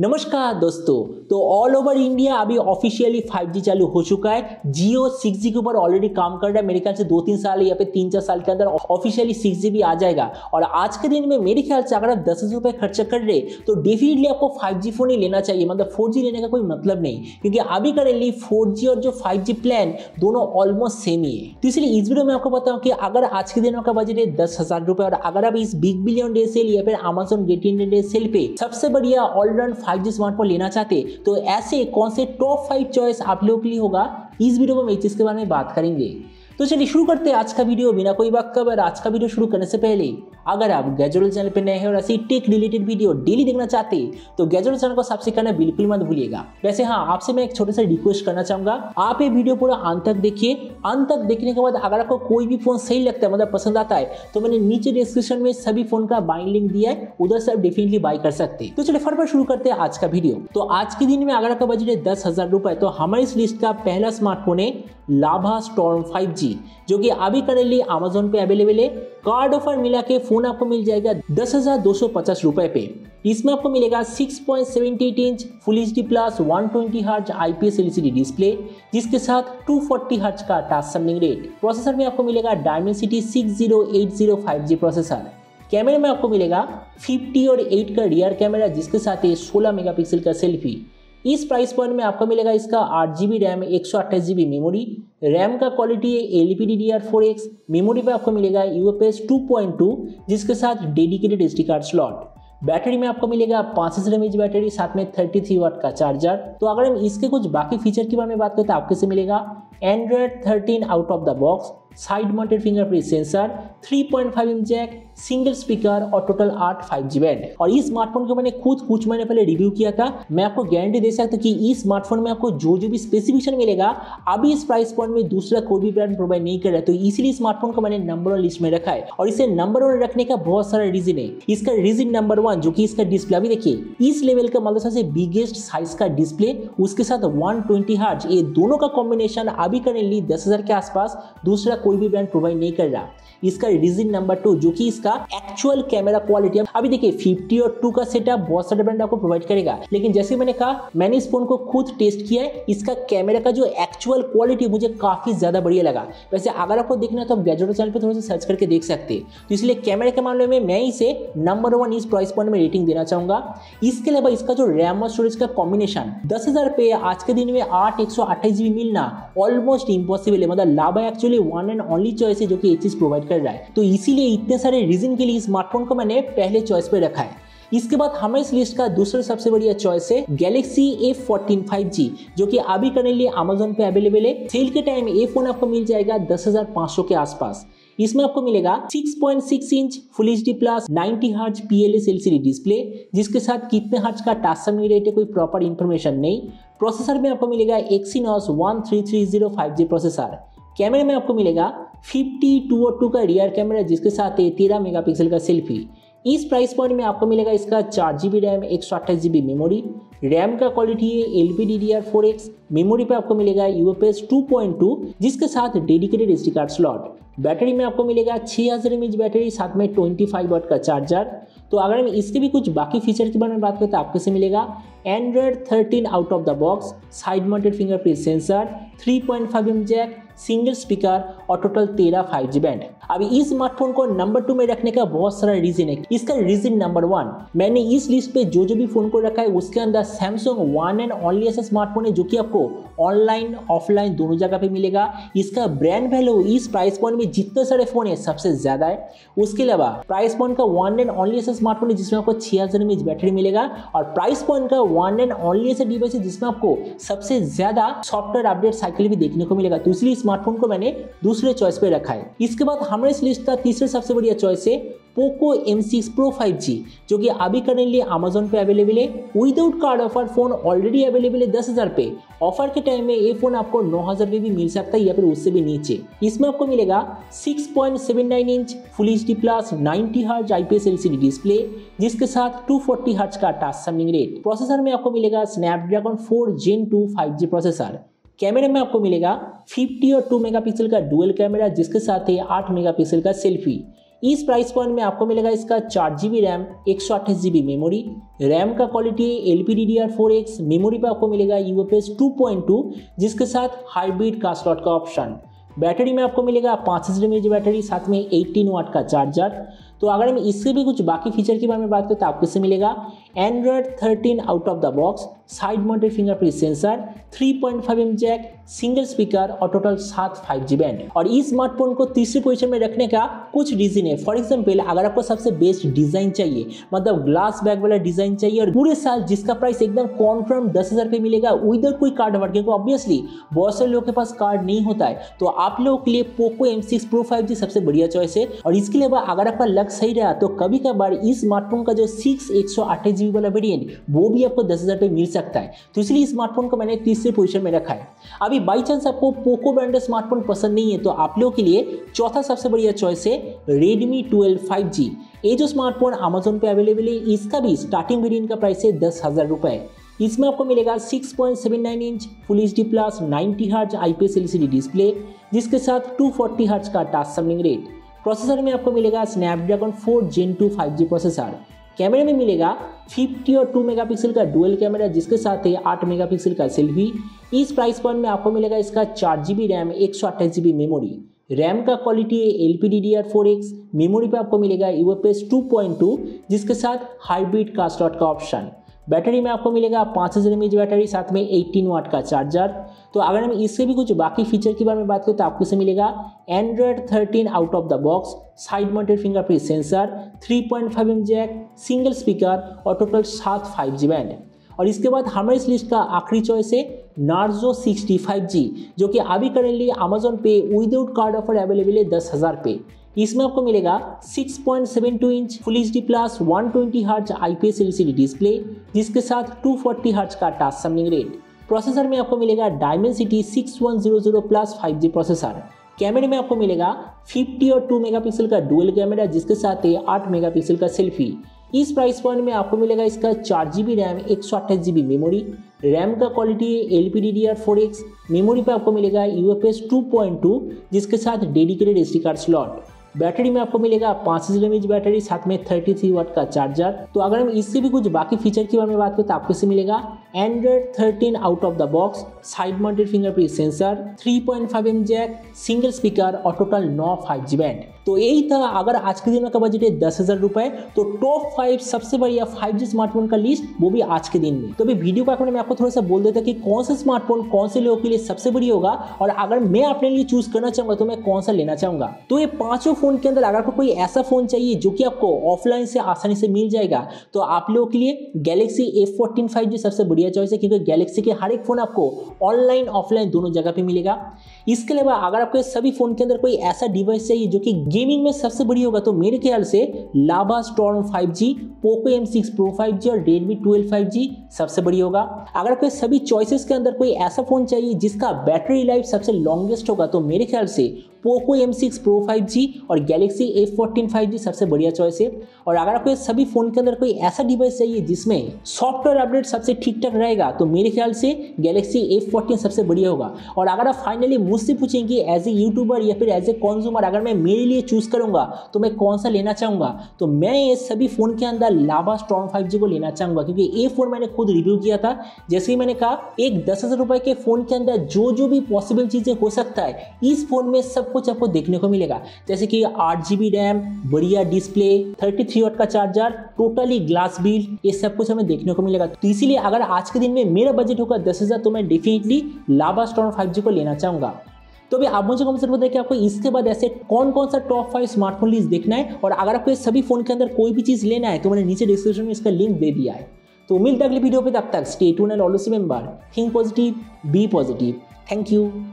नमस्कार दोस्तों, तो ऑल ओवर इंडिया अभी ऑफिशियली 5G चालू हो चुका है। जियो 6G के ऊपर ऑलरेडी काम कर रहा है। मेरे ख्याल से 2-3 साल या फिर 3-4 साल के अंदर ऑफिशियली 6G भी आ जाएगा। और आज के दिन में मेरे ख्याल से अगर आप 10,000 रुपये खर्चा कर रहे तो डेफिनेटली आपको 5G फोन ही लेना चाहिए। मतलब 4G लेने का कोई मतलब नहीं, क्योंकि अभी करेंटली 4G और जो 5G प्लान दोनों ऑलमोस्ट सेम ही है। तो इसलिए इस वीडियो में आपको बताऊँ कि अगर आज के दिन आपका बजट है 10,000 रुपये और अगर आप इस बिग बिलियन डे सेल या फिर Amazon great Indian day sale पे सबसे बढ़िया ऑलराउंड 5G स्मार्टफोन लेना चाहते तो ऐसे कौन से टॉप 5 चॉइस आप लोगों के लिए होगा, इस वीडियो में इस चीज के बारे में बात करेंगे। तो चलिए शुरू करते हैं आज का वीडियो बिना कोई वक्त। और आज का वीडियो शुरू करने से पहले अगर आप गैजेटल चैनल पर नए हैं और ऐसी टेक रिलेटेड वीडियो डेली देखना चाहते तो गैजेटल चैनल को सब्सक्राइब करना बिल्कुल मत भूलिएगा। वैसे हाँ, आपसे मैं एक छोटा सा रिक्वेस्ट करना चाहूंगा, आप ये वीडियो पूरा अंत तक देखिए। अंत तक देखने के बाद अगर आपको कोई भी फोन सही लगता है, मतलब पसंद आता है, तो मैंने नीचे डिस्क्रिप्शन में सभी फोन का बाइंग लिंक दिया है, उधर से आप डेफिनेटली बाय कर सकते हैं। तो चलिए फटाफट शुरू करते हैं आज का वीडियो। तो आज के दिन में अगर आपका बजट है 10,000 रुपये तो हमारी इस लिस्ट का पहला स्मार्टफोन है लाभा स्टॉर्म 5G, जो कि अभी करेंटली अमेजोन पे अवेलेबल है। कार्ड ऑफर मिला के फोन आपको मिल जाएगा 10,250 रुपये पे। इसमें आपको मिलेगा 6.78 inch full HD plus 120 hertz IPS LCD display, जिसके साथ 240 हर्ट्ज का टच सैंपलिंग रेट। प्रोसेसर में आपको मिलेगा डायमेंसिटी 6100 5G प्रोसेसर। कैमरे में आपको मिलेगा 50 और 8 का रियर कैमरा, जिसके साथ ये 16 मेगापिक्सल का सेल्फी। इस प्राइस पॉइंट में आपको मिलेगा इसका 8GB RAM, 128GB memory. RAM का क्वालिटी है LPDDR4X। मेमोरी पे आपको मिलेगा UFS 2.2, जिसके साथ dedicated SD card slot. Battery में आपको मिलेगा 5000 mAh बैटरी, साथ में 33W का चार्जर। तो अगर हम इसके कुछ बाकी फीचर के बारे में बात करें तो आपके से मिलेगा Android 13 out of the box, side mounted fingerprint sensor, 3.5 inch jack, single speaker और टोटल 8 5G बैंड। और इस स्मार्टफोन को मैंने खुद कुछ महीने पहले रिव्यू किया था। मैं आपको गारंटी दे सकता हूँ कि इस स्मार्टफोन में आपको जो जो भी स्पेसिफिकेशन मिलेगा अभी इस प्राइस पॉइंट में दूसरा कोई भी ब्रांड प्रोवाइड नहीं कर रहा है। तो इसीलिए स्मार्टफोन को मैंने नंबर वन लिस्ट में रखा है। और इसे नंबर वन रखने का बहुत सारा रीजन है। इसका रीजन नंबर 1 जो कि इसका डिस्प्ले, अभी देखिए इस लेवल का मतलब सबसे बिगेस्ट साइज का डिस्प्ले, उसके साथ 120 हर्ट्ज, ये दोनों का कॉम्बिनेशन अभी करेंटली 10,000 के आसपास दूसरा कोई भी ब्रांड प्रोवाइड नहीं कर रहा। इसका रीजन नंबर 2 जो कि इसका एक्चुअल कैमरा क्वालिटी, अभी देखिए 50 और 2 का सेटअप बहुत सारे ब्रांड आपको प्रोवाइड करेगा, लेकिन जैसे मैंने कहा मैंने इस फोन को खुद टेस्ट किया है, इसका कैमरा का जो एक्चुअल क्वालिटी मुझे काफी ज्यादा बढ़िया लगा। वैसे अगर आपको देखना है तो आप गैजेट चैनल पे थोड़ा सा सर्च करके देख सकते हैं। तो इसलिए कैमरे के मामले में मैं इसे नंबर 1 इस प्राइस पॉइंट में रेटिंग देना चाहूंगा। इसके अलावा इसका जो रैम और स्टोरेज का कॉम्बिनेशन 10,000 पे आज के दिन में 8/128GB मिलना ऑलमोस्ट इम्पॉसिबल है। मतलब लाभा actually one and only choice है जो कि ये चीज प्रोवाइड कर रहा है। तो इसीलिए इतने सारे रीजन के लिए स्मार्टफोन को मैंने पहले चॉइस पे रखा है। इसके बाद हमें इस लिस्ट का दूसरा सबसे बढ़िया चॉइस है गैलेक्सी A14 5G, जो कि अभी करेंटली अमेजोन पे अवेलेबल है। सेल के टाइम ये फोन आपको मिल जाएगा 10,500 के आसपास। इसमें आपको मिलेगा 6.6 inch full HD plus 90 hertz PLS LCD display, जिसके साथ कितने हर्ट्ज का टच सैंपलिंग रेट है कोई प्रॉपर इंफॉर्मेशन नहीं। प्रोसेसर में आपको मिलेगा Exynos 1330 5G प्रोसेसर। कैमरे में आपको मिलेगा 50 2 और 2 का रियर कैमरा, जिसके साथ 13 मेगापिक्सल का सेल्फी। इस प्राइस पॉइंट में आपको मिलेगा इसका 4GB RAM, 128GB memory. RAM का क्वालिटी है LPDDR4X। मेमोरी पे आपको मिलेगा UFS 2.2, जिसके साथ dedicated SD card slot. Battery में आपको मिलेगा 6000 mAh बैटरी, साथ में 25W का चार्जर। तो अगर हम इसके भी कुछ बाकी फीचर के बारे में बात करें तो आपको से मिलेगा Android 13 out of the box, side mounted fingerprint sensor, 3.5 inch jack, single speaker और टोटल 13 5G बैंड। अभी इस स्मार्टफोन को नंबर 2 में रखने का बहुत सारा रीजन है। इसका रीजन नंबर 1, मैंने इस लिस्ट पे जो जो भी फोन को रखा है उसके अंदर सैमसंग वन एंड ओनली ऐसा स्मार्टफोन है जो कि आपको ऑनलाइन ऑफलाइन दोनों जगह पे मिलेगा। इसका ब्रांड वैल्यू इस प्राइस पॉइंट में जितने सारे फोन है सबसे ज्यादा है। उसके अलावा प्राइस पॉइंट का वन एंड ओनली ऐसा स्मार्टफोन है जिसमें आपको 6000 mAh बैटरी मिलेगा। और प्राइस पॉइंट का वन एंड ओनली ऐसा डिवाइस है जिसमें आपको सबसे ज्यादा सॉफ्टवेयर अपडेट साइकिल भी देखने को मिलेगा। तो इसलिए स्मार्टफोन को मैंने दूसरे चॉइस पे रखा है। इसके बाद हमारे इस लिस्ट का तीसरा सबसे बढ़िया चॉइस है पोको M6 Pro 5G, जो कि अभी करेंटली अमेजोन पे अवेलेबल है। Without card offer phone already available है 10,000 पे। ऑफर के टाइम में ये फोन आपको 9,000 पे भी मिल सकता है या फिर उससे भी नीचे। इसमें आपको मिलेगा 6.79 inch full HD plus 90 hertz IPS LCD display, जिसके साथ 240 हर्ट्ज का टच सैंपलिंग रेट। प्रोसेसर में आपको मिलेगा स्नैपड्रैगन 4 Gen 2 5G प्रोसेसर। कैमरे में आपको मिलेगा 50 और 2 मेगापिक्सल का डुअल कैमरा, जिसके साथ है 8 मेगापिक्सल का सेल्फी। इस प्राइस पॉइंट में आपको मिलेगा इसका 4GB RAM, 128GB memory. RAM का क्वालिटी LPDDR4X, मेमोरी पे आपको मिलेगा UFS 2.2 जिसके साथ हाइब्रिड का स्लॉट का ऑप्शन। बैटरी में आपको मिलेगा 5000mAh बैटरी, साथ में 18W का चार्जर। तो अगर हम इससे भी कुछ बाकी फीचर के बारे में बात करें तो आपको इससे मिलेगा Android 13 out of the box, side mounted fingerprint sensor, 3.5mm jack, single speaker और टोटल 7 5G बैंड। और इस स्मार्टफोन को तीसरी पोजीशन में रखने का कुछ रीजन है। फॉर एग्जाम्पल, अगर आपको सबसे बेस्ट डिजाइन चाहिए, मतलब ग्लास बैक वाला डिजाइन चाहिए और पूरे साल जिसका प्राइस एकदम कॉन्फर्म 10,000 पे मिलेगा विदाउट कोई कार्ड वर्ड, क्योंकि ऑब्वियसली बहुत सारे लोगों के पास कार्ड नहीं होता है, तो आप लोगों के लिए पोको M6 Pro 5G सबसे बढ़िया चॉइस है। और इसके अलावा अगर आपका लग सही रहा तो कभी कभार इस स्मार्टफोन का जो 6/128GB वाला वेरिएंट वो भी आपको 10,000 पे मिल सकता है, तो इसलिए इस स्मार्टफोन को मैंने तीसरे पोजीशन में रखा है। अभी बाई चांस आपको पोको ब्रांडेड स्मार्टफोन पसंद नहीं है तो आप लोगों के लिए चौथा सबसे बढ़िया चॉइस है Redmi 12 5G। ये जो स्मार्टफोन Amazon पे अवेलेबल है, इसका भी स्टार्टिंग वेरिएंट का प्राइस है 10,000 रुपये। इसमें आपको मिलेगा 6.79 inch full HD plus 90Hz IPS LCD display जिसके साथ 240Hz का टच सैंपलिंग रेट। प्रोसेसर में आपको मिलेगा Snapdragon 4 Gen 2 5G प्रोसेसर। कैमरे में मिलेगा 50 और 2 मेगापिक्सल का डुअल कैमरा जिसके साथ है 8 मेगापिक्सल का सेल्फी। इस प्राइस पॉइंट में आपको मिलेगा इसका 4GB RAM, 128GB memory. RAM का क्वालिटी LPDDR4X, मेमोरी पे आपको मिलेगा UFS 2.2 जिसके साथ हाइब्रिड का स्लॉट का ऑप्शन। बैटरी में आपको मिलेगा 5000mAh बैटरी, साथ में 18W का चार्जर। तो अगर हम इससे भी कुछ बाकी फीचर के बारे में बात करें तो आपको इसे मिलेगा Android 13 out of the box, side mounted fingerprint sensor, 3.5mm jack, single speaker और टोटल 7 5G बैंड। और इसके बाद हमारे इस लिस्ट का आखिरी चॉइस है Narzo 65G, जो कि अभी करेंटली Amazon पे विदाउट कार्ड ऑफर अवेलेबल है 10,000 पे। इसमें आपको मिलेगा 6.72 inch full HD plus 120Hz IPS LCD display जिसके साथ 240Hz का टच सैंपलिंग रेट। प्रोसेसर में आपको मिलेगा Dimensity 6100 प्लस 5G प्रोसेसर। कैमरे में आपको मिलेगा 50 और 2 मेगापिक्सल का डुअल कैमरा जिसके साथ है 8 मेगापिक्सल का सेल्फी। इस प्राइस पॉइंट में आपको मिलेगा इसका 4GB RAM, 128GB memory. RAM का क्वालिटी LPDDR4X, मेमोरी पे आपको मिलेगा UFS 2.2 जिसके साथ dedicated SD card slot. Battery में आपको मिलेगा 5000mAh बैटरी, साथ में 33W का चार्जर। तो अगर हम इससे भी कुछ बाकी फीचर के बारे में बात करें तो आपको इसे मिलेगा Android 13 out of the box, side mounted fingerprint sensor, 3.5mm jack, single speaker और टोटल 9 5G बैंड। तो यही था अगर आज के दिन में का बजट है 10,000 रुपये तो टॉप 5 सबसे बढ़िया 5G स्मार्टफोन का लिस्ट, वो भी आज के दिन में। तो अभी वीडियो का आखिर में आपको थोड़ा सा बोल देता कि कौन सा स्मार्टफोन कौन से लोगों के लिए सबसे बढ़िया होगा और अगर मैं अपने लिए चूज करना चाहूँगा तो मैं कौन सा लेना चाहूँगा। तो ये पाँचों फोन के अंदर अगर आपको कोई ऐसा फोन चाहिए जो कि आपको ऑफलाइन से आसानी से मिल जाएगा तो आप लोगों के लिए Galaxy A14 5G सबसे बढ़िया चॉइस है, क्योंकि Galaxy के हर एक फोन आपको ऑनलाइन ऑफलाइन दोनों जगह पे मिलेगा। इसके अलावा अगर आपको सभी फोन के अंदर कोई ऐसा डिवाइस चाहिए जो कि गेमिंग में सबसे बढ़िया होगा तो मेरे ख्याल से Lava storm 5G, Poco M6 Pro 5G और Redmi 12 5G सबसे बढ़िया होगा। अगर आपको सभी चॉइसेस के अंदर कोई ऐसा फोन चाहिए जिसका बैटरी लाइफ सबसे लॉन्गेस्ट होगा तो मेरे ख्याल से पोको M6 Pro 5G और Galaxy A14 5G सबसे बढ़िया चॉइस है। और अगर आपको सभी फ़ोन के अंदर कोई ऐसा डिवाइस चाहिए जिसमें सॉफ्टवेयर अपडेट सबसे ठीक ठाक रहेगा तो मेरे ख्याल से Galaxy A14 सबसे बढ़िया होगा। और अगर आप फाइनली मुझसे पूछेंगे एज ए यूट्यूबर या फिर एज ए कंज्यूमर अगर मैं मेरे लिए चूज़ करूँगा तो मैं कौन सा लेना चाहूँगा, तो मैं ये सभी फ़ोन के अंदर लावा स्टॉर्म 5G को लेना चाहूँगा, क्योंकि ये फ़ोन मैंने खुद रिव्यू किया था। जैसे ही मैंने कहा एक 10,000 रुपये के फ़ोन के अंदर जो जो भी पॉसिबल चीज़ें हो सकता है इस फ़ोन में सब कुछ आपको देखने को मिलेगा, जैसे कि 8GB रैम, बढ़िया डिस्प्ले, 33W का चार्जर, टोटली ग्लास बिल्ड, ये सब कुछ हमें देखने को मिलेगा। तो इसीलिए अगर आज के दिन में मेरा बजट होगा 10,000 तो मैं डेफिनेटली लावा स्टॉर्म 5G को लेना चाहूँगा। तो भी आप मुझे कम से कम बताइए कि आपको इसके बाद ऐसे कौन कौन सा टॉप 5 स्मार्टफोन लिस्ट देखना है, और अगर आपको सभी फ़ोन के अंदर कोई भी चीज़ लेना है तो मैंने नीचे डिस्क्रिप्शन में इसका लिंक दे दिया है। तो मिलते अगली वीडियो पर, तब तक stay tuned and always remember think positive be positive. Thank you.